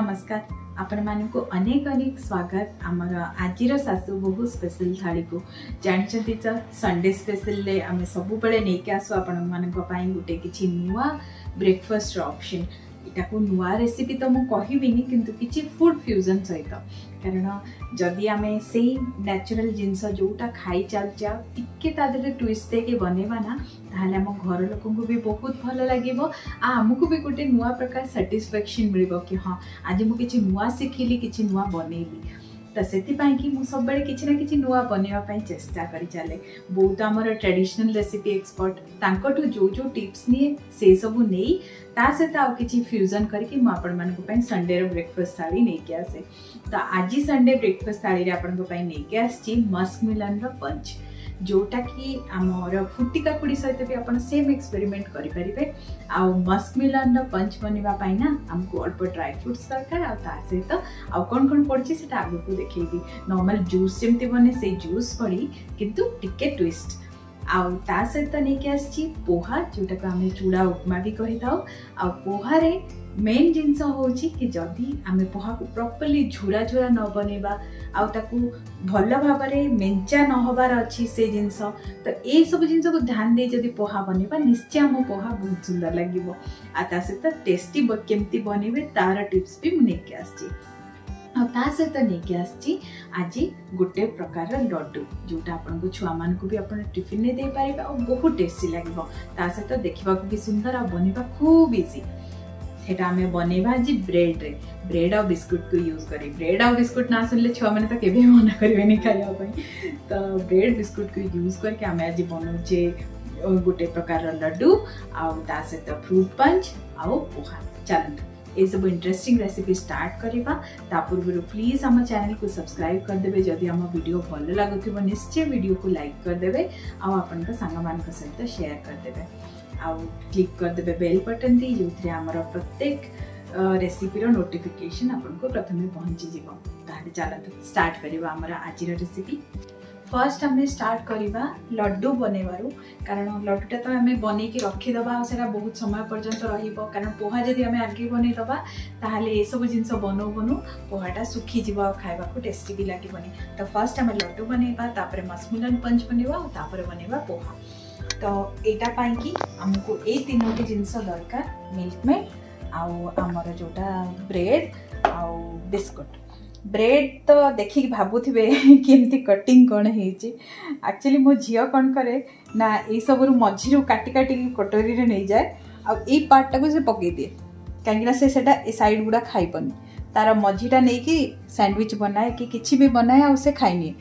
नमस्कार आपण मानू अनेक अनेक स्वागत आम आज सासूबोहू स्पेशल थाली को जानते तो संडे स्पेशल आम सब नहीं आसू आपण गोटे कि नुआ ब्रेकफास्ट ऑप्शन इटा को नुआ रेसिपी तो मुझे कहबिनी किंतु किसी फूड फ्यूजन सहित कारण जदि आम से नेचुरल जिनस जोटा खाई चलचा टिके ट्विस्ट देके बनवा ना ताहले आम घर लोक भी बहुत भल लगे आमको भी गोटे नुआ प्रकार सैटिस्फैक्शन मिल कि हाँ आज मुझे नुआ शिखिली किसी नुआ बनइली तो से मुझे सब बेले किसी ना कि नुआ बनवाई चेस्टा करी चले बो तो आमर ट्रेडिशनल रेसिपी एक्सपर्ट तांकठू जो जो टिप्स निए से सबू नहीं ता सहित आउ किसी फ्यूजन करके मुझे संडे ब्रेकफास्ट थाली नहीं आसे। तो आज संडे ब्रेकफास्ट थाली आपको आसची मस्क मिलन पंच जोटा कि आमर फुटी काकुड़ी सहित भी आप सेम एक्सपेरिमेंट करें आउ मस्क मिलन पंच बनवाई ना आमको अल्प ड्राई फ्रुट्स दरकार आहित आउ कौन कौन पड़ी से आगे को देखेबी नॉर्मल जूस जमी बने से जूस पड़ी किंतु टिके ट्विस्ट आउ ता सहित नहीं आसची पोहा जोटा को आम चूड़ा उपमा भी कही था आउ पोहा रे मेन जिनस हूँ कि जदि आम पोहा को प्रॉपर्ली झुरा झुरा न बनवा आउ भल भाव में मेंचा न होबार अच्छी से जिनस तो ये सब जिनस को ध्यान दे जदि पोहा बनवा निश्चय आम पोहा बहुत सुंदर लगे आ सहित टेस्टी केमती बनवे तार टिप्स भी मुझे आसची आ सहित नहीं आसची आज गोटे प्रकार लड्डू जोटा आपको छुआ मानक भी आप टिफिन दे पारे और बहुत टेस्टी लगे ता सहित देखा भी सुंदर आ बनवा खूब इजी एटा हमें बनवा आज ब्रेड रे ब्रेड और बिस्कुट को यूज करें ब्रेड और बिस्कुट ना सुनले छुआ मैंने तो केवे मना करेंगे खायापी तो ब्रेड बिस्कुट को यूज करके आम आज बनाऊे गोटे प्रकार लड्डू आ सहित फ्रूट पंच आउ पोहा चलत ये सब इंटरेस्टिंग रेसिपी स्टार्ट करवा ता पूर्व प्लीज आम चैनल को सब्सक्राइब करदे जदि आम वीडियो भल लगुव निश्चय वीडियो को लाइक करदे आपण सांग मान सहित शेयर करदे आउ क्लिक करदे बेल बटन टी जो आमर प्रत्येक रेसिपी रो नोटिफिकेशन आपको प्रथम पहुँची जाए चलो स्टार्ट करवा आमर आज रेसिपी फर्स्ट हमें स्टार्ट करवा लड्डू बनइबारू कारण लड्डूटा तो आम बन रखीदा से बहुत समय पर्यंत रण पोहा जब आम आगे बनईदबा ताहले ये सब जिनस बनऊ बनऊ पोहाटा सुखीज आ खावा को टेस्टी भी लगे तो फर्स्ट आम लड्डू बनइबा मस्मिलन पंच बनवा बनवा पोहा तो यहाँ कि आमको ये तीनोटी जिनस दरकार मिल्क मेड आमर जोटा ब्रेड आउ बिस्कुट ब्रेड तो देखिक भावुवे किमती कटिंग कौन होक्चुअली मो झी कौन करे ना यू मझीरू काटि काटि कटोरी नहीं जाए आई पार्टा को से पकई दिए कहीं से सैड गुड़ा खाइबन तार मझीटा नहीं कि सैंडविच बनाए कि किसी भी बनाए आ खाए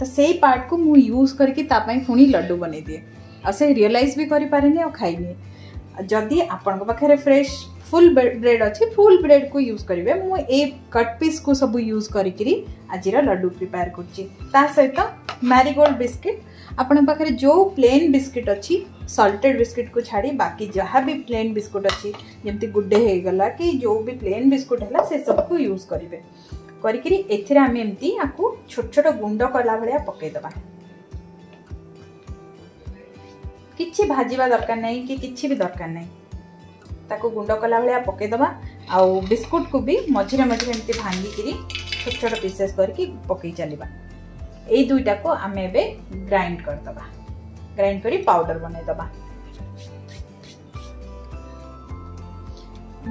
तो से पार्ट को मुझ यूज करके पुणी लड्डू बनई दिए आ रियलाइज भी करें आ खाए जदि आपण पाखे फ्रेश फुल ब्रेड अच्छे फुल ब्रेड को यूज करेंगे मु कट पीस को सब यूज करी आज लड्डू प्रिपेयर कर सहित मैरीगोल्ड बिस्किट आपण पाखे जो प्लेन बिस्किट अच्छी सॉल्टेड बिस्किट को छाड़ी बाकी जहाँ भी प्लेन बिस्कुट अच्छी जमी गुड्डे हो गला कि जो भी प्लेन बिस्कुट है से सब को यूज करेंगे करमती छोट छोट गुंड कला भाया पकईदबा किसी भाजवा दरकार नहीं कि किसी भी दरकार नहीं ताको गुंड कला भाया पकईदबा आउ बिस्कुट को भी मझे मझे एमती भांगिकी छोट छोट पीसेस करके पकई चलवा यही दुईटा को आम ए ग्राइंड करदबा ग्राइंड करी पाउडर बनईदबा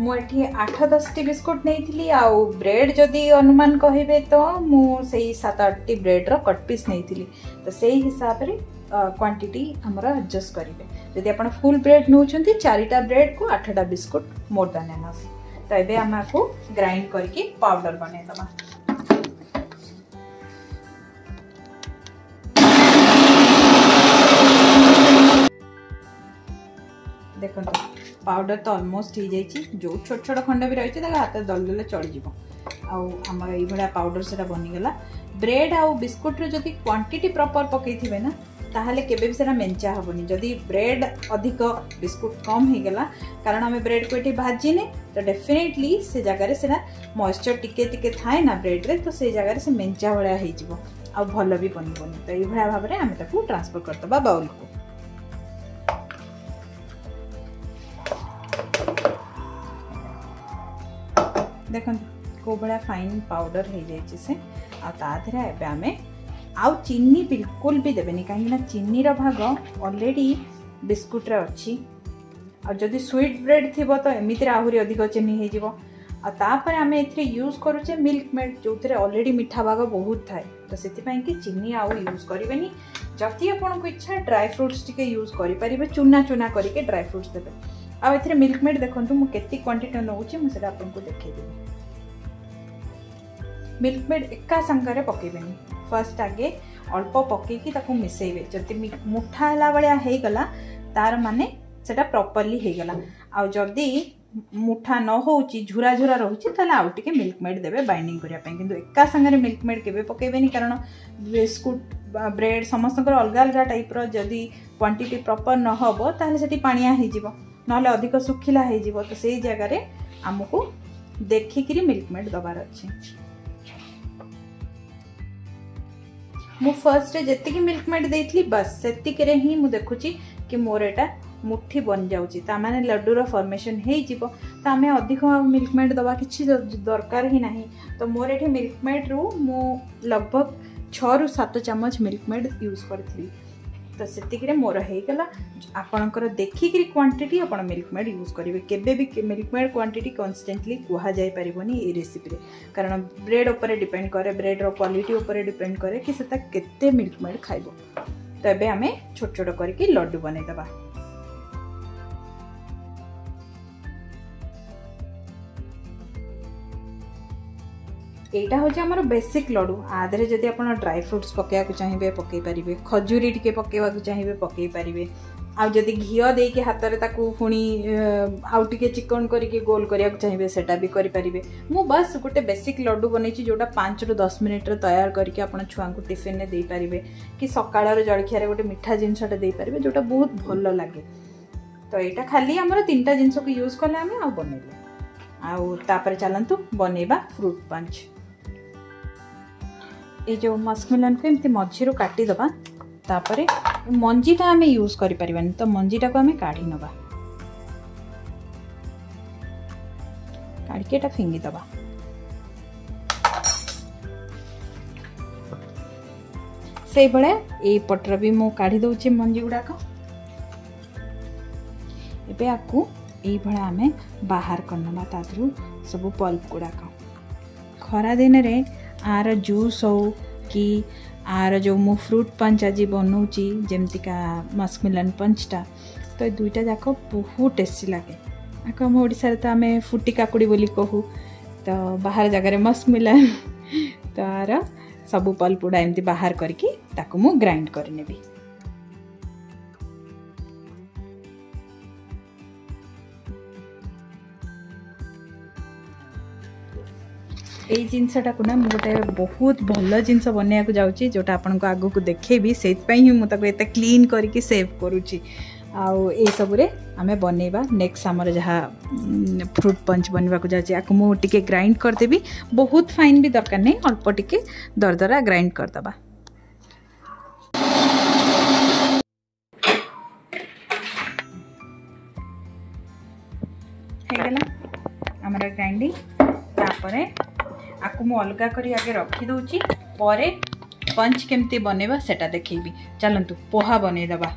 मुझे 8-10टी बिस्कुट नहीं आउ ब्रेड जदि अनुमान कहे तो मुझे 7-8टी ब्रेड्र कट पीस नहीं तो से हिसाब से क्वांटिटी आमर एडजस्ट करेंगे जदि आप फुल ब्रेड नौ 4टा ब्रेड को 8टा बिस्कुट मोर दैन एनफ तो ये आम आपको ग्राइंड करके पाउडर बनईदबा देखो पाउडर तो अलमोस्ट हो जाइए जो छोट छोट खंड भी रही हाथ दल दल चली आम ये पाउडर से बनीगला ब्रेड आउ बिस्कुट्र जदि क्वांटिटी प्रॉपर पकई ना ताहले केबे भी सेना मेंचा हेनी जदि ब्रेड अधिक बिस्कुट कम हो गला कारण हमें ब्रेड को ये भाजने तो डेफिनेटली से जगार से मॉइस्चर टिके टिके थाए ना ब्रेड रे तो से जगार से मेंचा भाया हो भल भी बनबनी तो ये भाव में आम ट्रांसफर करदबा बाउल को देखो କୋଉ ଭଳିଆ ଫାଇନ୍ ପାଉଡର ହେଇ ଯାଇଛି ସେ। ଆଉ ତା ଦେହରେ ଏବେ ଆମେ ଆଉ ଚିନି ବିଲକୁଲ ବି ଦେବେନି, କାହିଁକିନା ଚିନିର ଭାଗ ଅଲରେଡ଼ି ବିସ୍କୁଟରେ ଅଛି। ଆଉ ଯଦି ସ୍ୱିଟ୍ ବ୍ରେଡ୍ ଥିବ ତ ଏମିତିରେ ଆହୁରି ଅଧିକ ଚିନି ହେଇଯିବ। ଆଉ ତାପରେ ଆମେ ଏଥିରେ ୟୁଜ୍ କରୁଛେ ମିଲ୍କ ମେଡ୍, ଯେଉଁଥିରେ ଅଲରେଡ଼ି ମିଠା ଭାଗ ବହୁତ ଥାଏ, ତ ସେଥିପାଇଁ କି ଚିନି ଆଉ ୟୁଜ୍ କରିବେନି। ଯଦି ଆପଣଙ୍କୁ ଇଚ୍ଛା ଡ୍ରାଏ ଫ୍ରୁଟ୍ସ ଟିକେ ୟୁଜ୍ କରିପାରିବେ, ଚୁନା ଚୁନା କରିକି ଡ୍ରାଏ ଫ୍ରୁଟ୍ସ ଦେବେ। ଆଉ ଏଥିରେ ମିଲ୍କ ମେଡ୍ ଦେଖନ୍ତୁ ମୁଁ କେତେ କ୍ୱାଣ୍ଟିଟି ନେଉଛି, ମୁଁ ସେଇଟା ଆପଣଙ୍କୁ ଦେଖେଇଦେବି। ମିଲ୍କ ମେଡ୍ ଏକା ସାଙ୍ଗରେ ପକେଇବେନି, ଫାର୍ଷ୍ଟ ଆଗେ ଅଳ୍ପ ପକେଇକି ତାକୁ ମିଶାଇବେ। ଯଦି ମୁଠା ହେଲା ଭଳିଆ ହେଇଗଲା ତାର ମାନେ ସେଇଟା ପ୍ରପର୍ଲି ହେଇଗଲା। ଆଉ ଯଦି ମୁଠା ନ ହେଉଛି ଝୁରା ଝୁରା ରହୁଛି ତାହେଲେ ଆଉ ଟିକେ ମିଲ୍କ ମେଡ୍ ଦେବେ ବାଇଣ୍ଡିଂ କରିବା ପାଇଁ, କିନ୍ତୁ ଏକା ସାଙ୍ଗରେ ମିଲ୍କ ମେଡ୍ କେବେ ପକେଇବେନି। କାରଣ ବିସ୍କୁଟ୍ ବ୍ରେଡ୍ ସମସ୍ତଙ୍କର ଅଲଗା ଅଲଗା ଟାଇପ୍ର ଯଦି କ୍ୱାଣ୍ଟିଟି ପ୍ରପର୍ ନ ହେବ ତାହେଲେ ସେଠି ପାଣିଆ ହେଇଯିବ, ନହେଲେ ଅଧିକ ଶୁଖିଲା ହେଇଯିବ। ତ ସେଇ ଜାଗାରେ ଆମକୁ ଦେଖିକିରି ମିଲ୍କ ମେଡ୍ ଦେବାର ଅଛି। ମୁଁ ଫାର୍ଷ୍ଟରେ ଯେତିକି ମିଲ୍କ ମେଡ୍ ଦେଇଥିଲି ବାସ୍ ସେତିକିରେ ହିଁ ମୁଁ ଦେଖୁଛି କି ମୋର ଏଇଟା ମୁଠି ବନି ଯାଉଛି, ତା ମାନେ ଲଡ଼ୁର ଫର୍ମେସନ୍ ହେଇଯିବ। ତ ଆମେ ଅଧିକ ମିଲ୍କ ମେଡ୍ ଦେବା କିଛି ଦରକାର ହିଁ ନାହିଁ। ତ ମୋର ଏଠି ମିଲ୍କ ମେଡ୍ରୁ ମୁଁ ଲଗଭଗ 6 ରୁ 7 ଚାମଚ ମିଲ୍କ ମେଡ୍ ୟୁଜ୍ କରିଥିଲି। ତ ସେତିକିରେ ମୋର ହେଇଗଲା। ଆପଣଙ୍କର ଦେଖିକିରି କ୍ୱାଣ୍ଟିଟି ଆପଣ ମିଲ୍କ ମେଡ୍ ୟୁଜ୍ କରିବେ। କେବେ ବି ମିଲ୍କ ମେଡ୍ କ୍ୱାଣ୍ଟିଟି କନଷ୍ଟାଣ୍ଟଲି କୁହାଯାଇପାରିବନି ଏଇ ରେସିପିରେ, କାରଣ ବ୍ରେଡ୍ ଉପରେ ଡିପେଣ୍ଡ କରେ, ବ୍ରେଡ୍ର କ୍ୱାଲିଟି ଉପରେ ଡିପେଣ୍ଡ କରେ କି ସେଟା କେତେ ମିଲ୍କ ମେଡ୍ ଖାଇବ। ତ ଏବେ ଆମେ ଛୋଟ ଛୋଟ କରିକି ଲଡ଼ୁ ବନେଇଦେବା। एटा हूँ आमर बेसिक लड़ू। आधे जदि आप ड्राई फ्रुट्स पकड़ चाहिए पकई पारे, खजूरी टी पकड़ा चाहिए पकई पारे, आदि घी देके हाथ में पुणी आउटे चिकन करके गोल करा चाहिए सेटा भी करें। मुझ बस गोटे बेसिक लड्डू बनई जोटा 5 ରୁ 10 मिनिट तैयार करके आप छुआ को टिफिन में दे पारे कि सकाल जलखिया गोटे मिठा जिनसटा दे पारे, जोटा बहुत भल लगे। तो यहाँ खाली आमर 3टा जिनस को यूज कले आम आ बनइले। आउे चलतु बनइबा फ्रूट पंच। ये जो मस्कमेलन को एमती मझीरू काटिदेबा, तापर मंजीटा आम यूज करें तो मंजीटा को आम काढ़ी नवा, काढ़ी फिंगी दबा। से भाया ये पटर भी मु काढ़ी दूसरी मंजी गुड़ाक। एबे आकु ये आम बाहर करनवा तादरू सब पल्प गुड़ाक। खरा दिन रे आर जूस हो कि आर जो मु फ्रूट पंच आज बनाऊँगी जमतीका मस्कमेलन पंचटा, तो दुईटा जाक बहुत टेस्टी लगे। आम ओडार तो आम फुटी काकुड़ी बोली कहू, तो बाहर जगार मस्कमेलन। तो आर सबू पल्पुड़ा एमती बाहर करके ताकु मु ग्राइंड करनेबी। ये जिनसटा को ना गोटे बहुत भल जिनस बनवाक जाऊँगी, जोटा आपण को आगक देखेबी, से मुझे क्लीन करके सेव करुच्ची। आई सबुरे आम बनइबा नेक्स्ट आमर जहाँ फ्रूट पंच बनवाक जाए। ग्राइंड करदेवी, बहुत फाइन भी दरकार नहीं, अल्प टिके दरदरा ग्राइंड करदबा। होगा आमर ग्राइंडिंग। तापरे आपको मु अलगा करी आगे रखी दूची, परे पंच केमती बनेबा सेटा देखैबी। चलंतु पोहा बने दबा।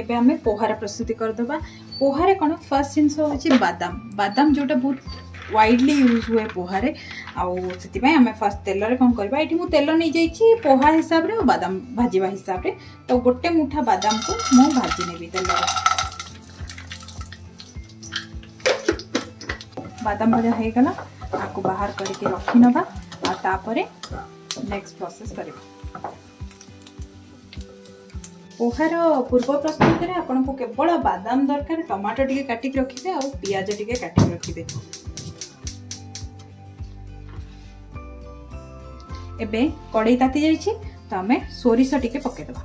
एबे हमें पोहार प्रस्तुति कर दबा। पोहारे कौन फर्स्ट जिनस होची बादाम, बादाम जोटा बहुत वाइडली यूज हुए पोहारे। आउ सेतिबे हमें फर्स्ट तेल रे कोन करबा, एठी मु तेल नै जाईची पोहा हिसाब रे बादाम भाजीबा हिसाब रे। तो गोटे मुठा बादाम को मु भाजी नेबी तेल रे। बादाम भजा हो गला, आपको बाहर करके रखी नवा। तापरे नेक्स्ट प्रोसेस कर पोहार पूर्व प्रस्तुति रे आपको केवल बादाम दरकार, टमाटो टिके काटिक रखिबे और प्याज टिके काटिक रखिबे। एबे कड़ाई ताती जाईची तो हमें सोरिष टिके पके देबा।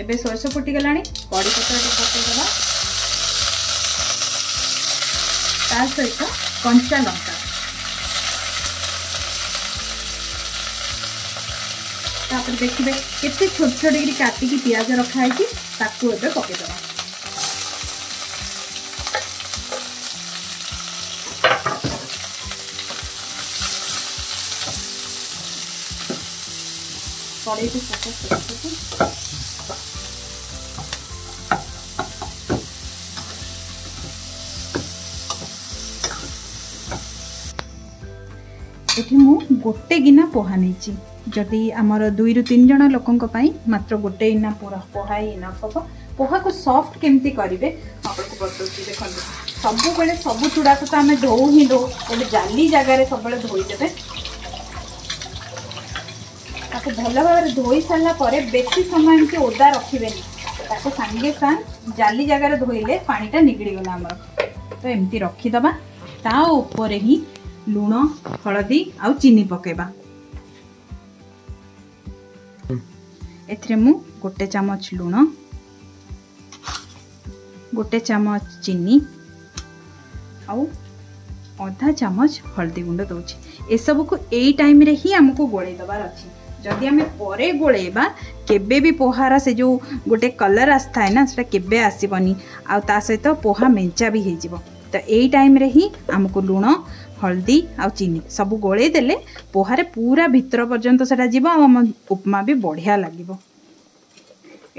एबे सोरस फुटी गला, कड़ी पत्ता पकईदेबा, ता सहित कंचा लंका। देखिए केत छोट छोट कर काटिकी पिज रखाई पकईदेव कड़े को ये मु गोटे गिना पोहा नहीं जदि आमर दुई रु तीन जन लोकों मात्र गोटे गिना पोहा इनफ हम पोहा को सॉफ्ट केमती करेंगे आपको बता देखो सबुबले सब चूड़ा को तो आम धो ही दो गोटे जाली जगार सब धोईदे भल भाव धोई सारापर बेसी समय एमती ओदा रखे सांगे सांग जाली जगार धोईले पाटा निगड़गला आम तो एमती रखीदबा ता ऊपर ही लुण हलदी आउ चीनी पकेबा एथरे मु गोटे चमच लुण गोटे चमच चीनी आउ आधा चमच हलदी गुंड दउची ए सब को एई टाइम रे ही हमको गोळे दबार अछि जदि हमें परे गोळेबा केबे भी पोहारा से जो गोटे कलर आसता है ना सेटा केबे आसीबनी आउ ता सहित तो पोहा मेंचा भी हे जिवो तो एई टाइम रे ही हमको लुण हल्दी आ चीनी सब गोले देले पोहारे पूरा भितर पर्यंत सेटा जीव आम उपमा भी बढ़िया लगे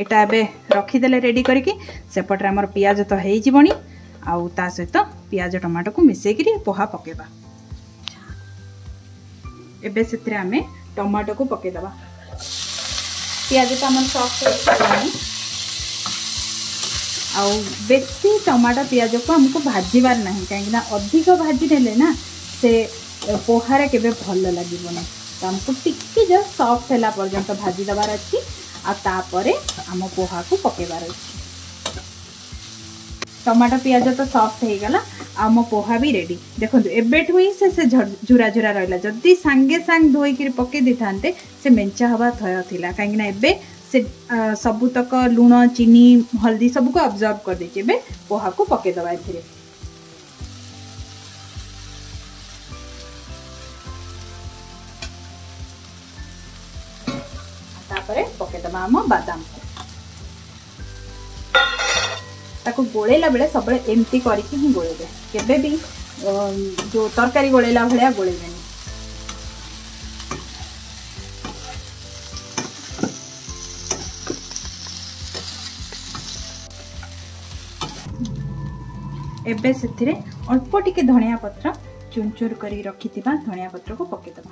एटा ए रखीदे रेडी करके सेपटे आमर पिज तो होनी आ सहित पिज टमाटो को मिसेक पोहा पकेबा एबे से आम टमाटो को पकेदबा पिज तो आम सफ्ट आउ बेसी टमाटो पिज को हमको भाजबार ना कहीं अधिक भाजी नेले ना से पोहार के भल लगे तो हमको टिके जो सफ्ट है पर्यटन भाजी दबार अच्छी तापरे आम पोहा को पकेबार अच्छी टमाटो पिज तो सफ्ट हो गला आम पोहा भी रेडी देखो एबेठू ही से झुरा झुरा रहा जदि सांगे सांग धोईक पकई था से मेंचा हवा थय थिला कहीं से सबुतक लुण चीनी हल्दी सबको अब्जर्व कर देखे पोहा को पकेदबा ए पकेदबा आम बादाम ताको गोलेला बेले सब एमती करके ही गोलेबे केबे भी जो तरकारी गोलेला भाया गोलेबे एबे से अल्प टिके धनिया पत्र चुनचुर कर रखि धनिया पत्र को पकेदबा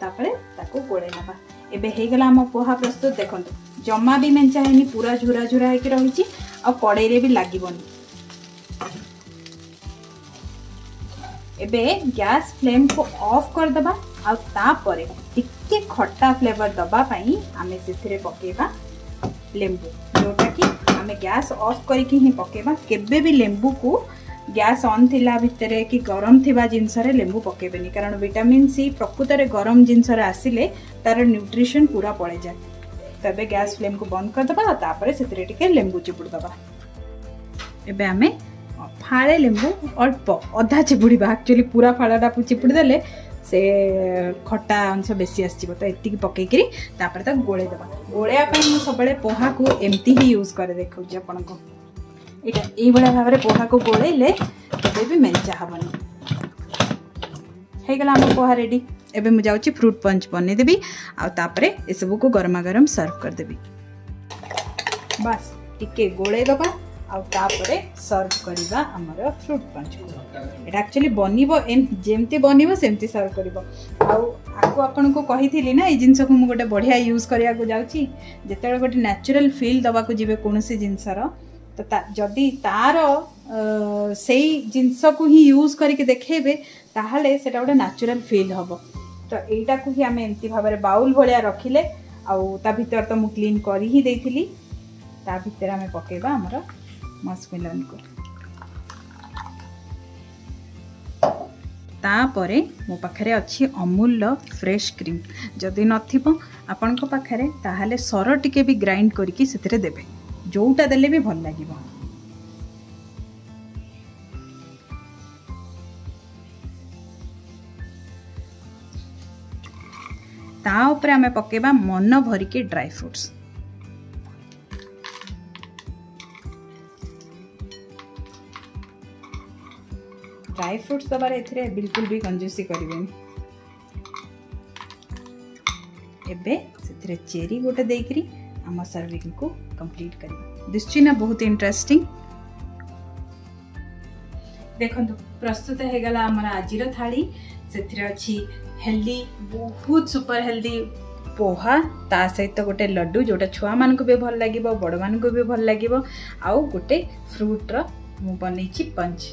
तापरे ताको गोले नबा एबे हे गला हम पोहा प्रस्तुत देखंतु जम्मा भी मेंचा हेनी पूरा झुरा झुरा होके रहिची आ कड़े रे भी लागिबोनी एबे गैस फ्लेम को ऑफ कर दबा आ तापरे टिके खट्टा फ्लेवर दबा पई आमे सेथिरे पकेबा लेंबू जोटा कि आम गैस ऑफ करके ही पकेबा केबे भी लेंबू को गैस ऑन थिला भितरे कि गरम थिबा जिनस रे लेंबू पकेबेनी कारण विटामिन सी प्रकृत रे गरम जिनस रे आसिले तार न्यूट्रिशन पूरा पड़े जाए तबे गैस फ्लेम को बंद कर दबा तापर सेतिरे टिके लेंबू चिपुड़ दबा एबे आमे फाळे लेंबू अल्प अधा चिपुड़ीबा एक्चुअली पूरा फाळाटा चिपुड़ देले से खट्टा अंश बेसी आसो तो ये पकईकरी तो गोले दबा गोले सब पोहा को एमती ही यूज करे देखो आपण को यहाँ भाव में पोहा को गोले भी मेंचा हेनी हो गला आम पोहा रेडी एबे मु जाऊँ फ्रूट पंच बनईदेवी आउे एसबू को गरमा गरम सर्व करदेवी बास टिके गोले दबा आउे सर्व करवा आमर फ्रूट पंच यहाँ एक्चुअली बनमती बनब सेमती सर्व करी ना ये जिनस को मुझे गोटे बढ़िया यूज कराया जाऊँगी जिते गोटे नेचुरल फिल दवा को जी कौन सी जिनसर तो जदि तार से जिनस को ही यूज करके देखेबे ताहले सेटा गोटे नेचुरल फिल हम तो यहीटा को ही आम एमती भाव में बाउल भाया रखिले आ भर तो मुझे क्लीन करी ता भर आम पकेबा आमर मस्मिलन को तापरे मो पाखे अच्छी अमूल फ्रेश क्रीम जदि नपण पाखे ताहले सर टिके भी ग्राइंड करके से देवे जोटा देले भी भल लगे ताऊपर आमे पकेबा मन भरिके ड्राई फ्रुट्स। ड्राई फ्रुट्स दबार एथिरे बिल्कुल भी कंजूसी करिवेनी। एबे सेथिरे चेरी गोटे देकरी आम सर्विंग को कंप्लीट करिवे। दिसछि ना बहुत इंटरेस्टिंग। देखंतु प्रस्तुत हे गला हमर आजिर थाली। सेथिरे अछि हेल्दी, बहुत सुपर हेल्दी पोहा, ता सहित गोटे लड्डू जोटा छुआ मानक भी भल लागिबो, बड़ मानक भी भल लागिबो, आउ गोटे फ्रूट रो मु बनैछि पंच।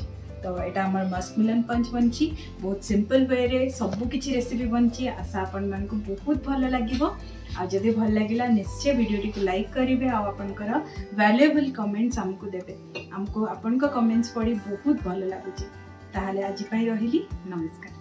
तो एटा हमर मस्कुलन पंच बनछि, बहुत सिंपल वे रे सब किछि रेसिपी बनछि। आशा आपन मानक बहुत भल लागिबो। आ जदि भल लगिला निश्चय वीडियो को लाइक करेंगे, आपनकर वैल्यूएबल कमेंट्स हमको देबे। हमको आपन का कमेंट्स पढ़ी बहुत भल लागुछि। ताहले आज पई रहिली, नमस्कार।